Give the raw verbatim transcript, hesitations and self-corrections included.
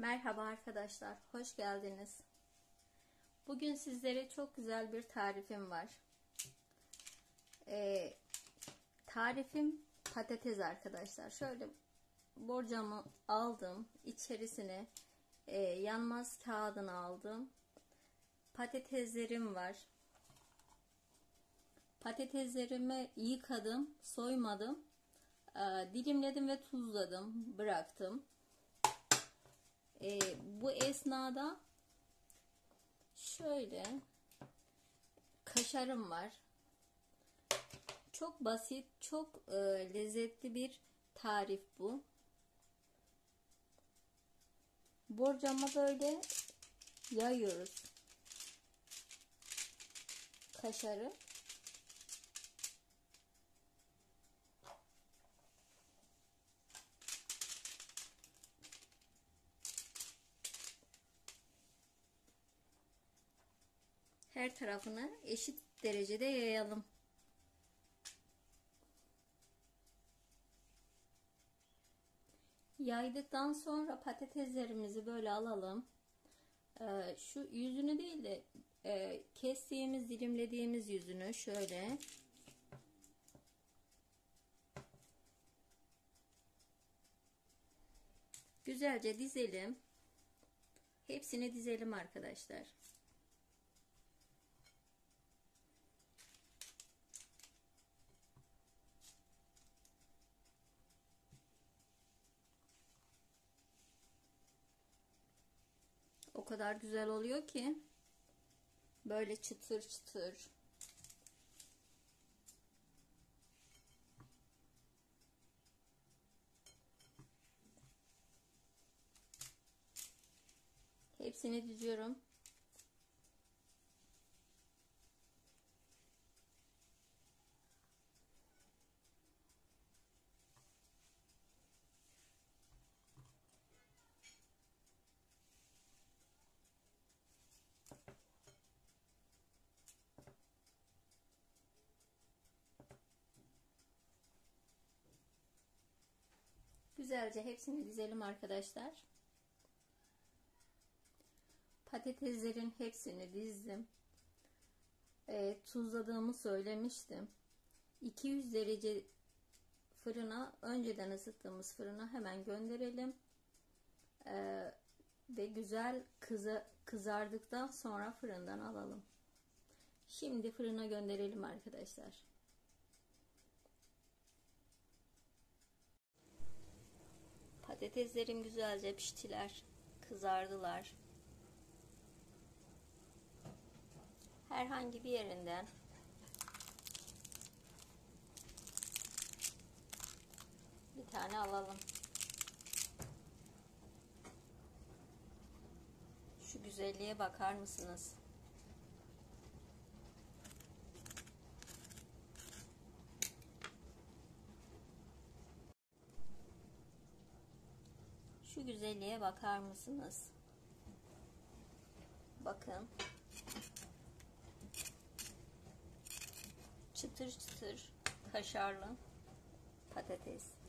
Merhaba arkadaşlar, hoş geldiniz. Bugün sizlere çok güzel bir tarifim var. Ee, tarifim patates arkadaşlar. Şöyle borcamı aldım, içerisine e, yanmaz kağıdını aldım. Patateslerim var. Patateslerimi yıkadım, soymadım, ee, dilimledim ve tuzladım, bıraktım. Ee, bu esnada şöyle kaşarım var. Çok basit, çok e, lezzetli bir tarif bu. Borcama böyle yayıyoruz kaşarı. Her tarafını eşit derecede yayalım. Yaydıktan sonra patateslerimizi böyle alalım. Ee, şu yüzünü değil de e, kestiğimiz, dilimlediğimiz yüzünü şöyle güzelce dizelim. Hepsini dizelim arkadaşlar. O kadar güzel oluyor ki böyle çıtır çıtır. Hepsini diziyorum. Güzelce hepsini dizelim arkadaşlar. Patateslerin hepsini dizdim. E, tuzladığımı söylemiştim. iki yüz derece fırına, önceden ısıttığımız fırına hemen gönderelim. E, ve güzel kıza, kızardıktan sonra fırından alalım. Şimdi fırına gönderelim arkadaşlar. Patateslerim güzelce piştiler, kızardılar. Herhangi bir yerinden bir tane alalım. Şu güzelliğe bakar mısınız? Şu güzelliğe bakar mısınız? Bakın. Çıtır çıtır kaşarlı patates.